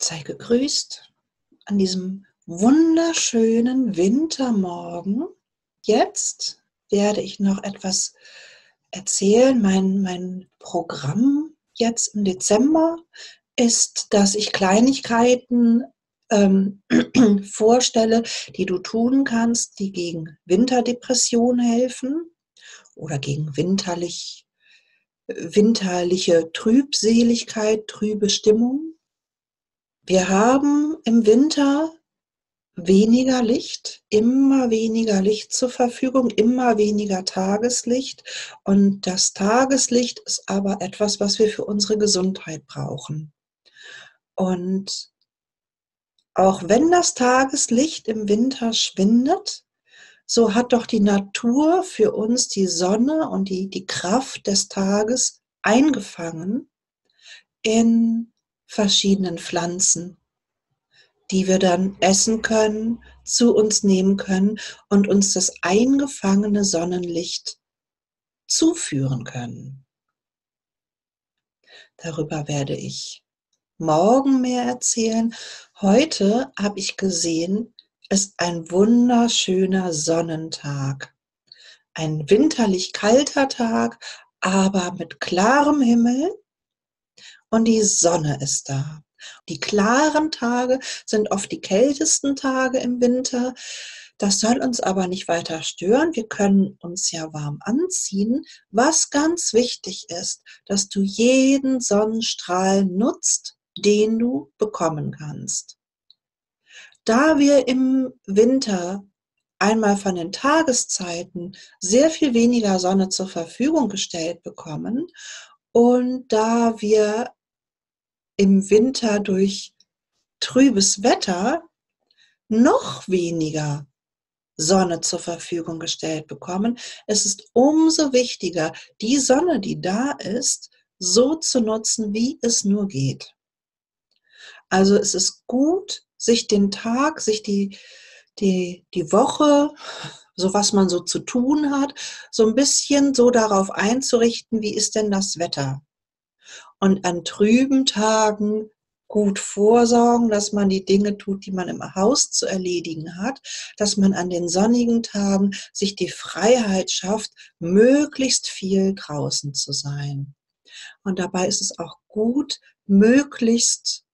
Sei gegrüßt an diesem wunderschönen Wintermorgen. Jetzt werde ich noch etwas erzählen. Mein Programm jetzt im Dezember ist, dass ich Kleinigkeiten vorstelle, die du tun kannst, die gegen Winterdepression helfen oder gegen winterliche Trübseligkeit, trübe Stimmung. Wir haben im Winter weniger Licht, immer weniger Licht zur Verfügung, immer weniger Tageslicht. Und das Tageslicht ist aber etwas, was wir für unsere Gesundheit brauchen. Und auch wenn das Tageslicht im Winter schwindet, so hat doch die Natur für uns die Sonne und die Kraft des Tages eingefangen in verschiedenen Pflanzen, die wir dann essen können, zu uns nehmen können und uns das eingefangene Sonnenlicht zuführen können. Darüber werde ich morgen mehr erzählen. Heute habe ich gesehen, ist ein wunderschöner Sonnentag. Ein winterlich kalter Tag, aber mit klarem Himmel und die Sonne ist da. Die klaren Tage sind oft die kältesten Tage im Winter. Das soll uns aber nicht weiter stören. Wir können uns ja warm anziehen. Was ganz wichtig ist, dass du jeden Sonnenstrahl nutzt, den du bekommen kannst. Da wir im Winter einmal von den Tageszeiten sehr viel weniger Sonne zur Verfügung gestellt bekommen und da wir im Winter durch trübes Wetter noch weniger Sonne zur Verfügung gestellt bekommen. Es ist umso wichtiger, die Sonne, die da ist, so zu nutzen, wie es nur geht. Also es ist gut, sich den Tag, sich die Woche, so was man so zu tun hat, so ein bisschen so darauf einzurichten, wie ist denn das Wetter? Und an trüben Tagen gut vorsorgen, dass man die Dinge tut, die man im Haus zu erledigen hat, dass man an den sonnigen Tagen sich die Freiheit schafft, möglichst viel draußen zu sein. Und dabei ist es auch gut, möglichst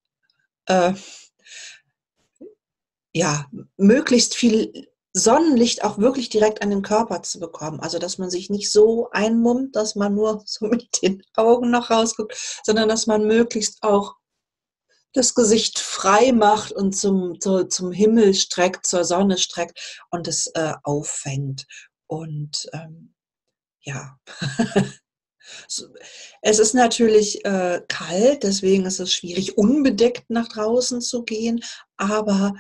viel Sonnenlicht auch wirklich direkt an den Körper zu bekommen. Also, dass man sich nicht so einmummt, dass man nur so mit den Augen noch rausguckt, sondern dass man möglichst auch das Gesicht frei macht und zum Himmel streckt, zur Sonne streckt und es auffängt. Und Es ist natürlich kalt, deswegen ist es schwierig, unbedeckt nach draußen zu gehen, aber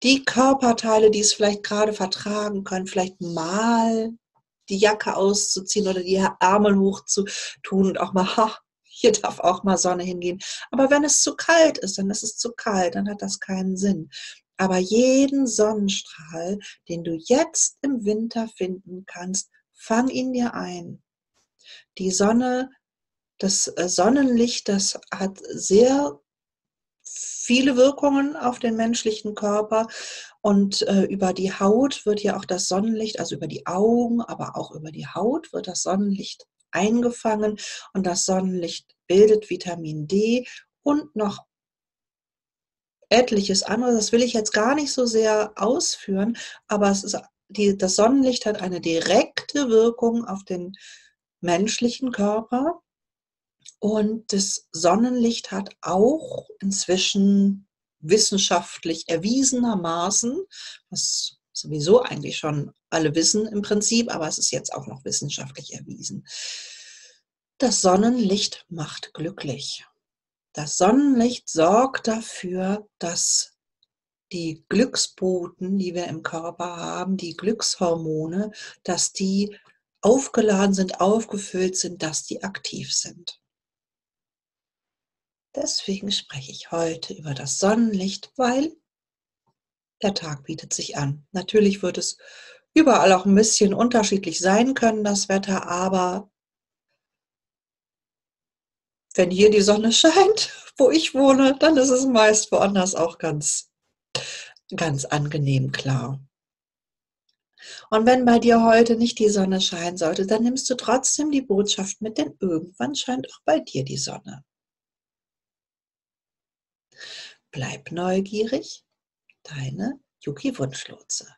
die Körperteile, die es vielleicht gerade vertragen können, vielleicht mal die Jacke auszuziehen oder die Ärmel hochzutun und auch mal, hier darf auch mal Sonne hingehen. Aber wenn es zu kalt ist, dann ist es zu kalt, dann hat das keinen Sinn. Aber jeden Sonnenstrahl, den du jetzt im Winter finden kannst, fang ihn dir ein. Die Sonne, das Sonnenlicht, das hat sehr viele Wirkungen auf den menschlichen Körper und über die Haut wird ja auch das Sonnenlicht, also über die Augen, aber auch über die Haut wird das Sonnenlicht eingefangen und das Sonnenlicht bildet Vitamin D und noch etliches anderes. Das will ich jetzt gar nicht so sehr ausführen, aber es ist, das Sonnenlicht hat eine direkte Wirkung auf den menschlichen Körper. Und das Sonnenlicht hat auch inzwischen wissenschaftlich erwiesenermaßen, was sowieso eigentlich schon alle wissen im Prinzip, aber es ist jetzt auch noch wissenschaftlich erwiesen. Das Sonnenlicht macht glücklich. Das Sonnenlicht sorgt dafür, dass die Glücksboten, die wir im Körper haben, die Glückshormone, dass die aufgeladen sind, aufgefüllt sind, dass die aktiv sind. Deswegen spreche ich heute über das Sonnenlicht, weil der Tag bietet sich an. Natürlich wird es überall auch ein bisschen unterschiedlich sein können, das Wetter, aber wenn hier die Sonne scheint, wo ich wohne, dann ist es meist woanders auch ganz angenehm klar. Und wenn bei dir heute nicht die Sonne scheinen sollte, dann nimmst du trotzdem die Botschaft mit, denn irgendwann scheint auch bei dir die Sonne. Bleib neugierig, deine Juki Wunschlotse.